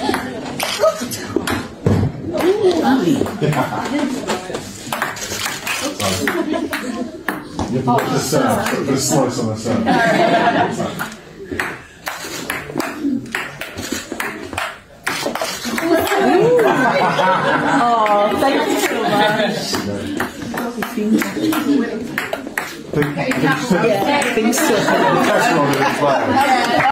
You have to put the sound, put a slice on the sound. Oh, thank you so much. Thank you.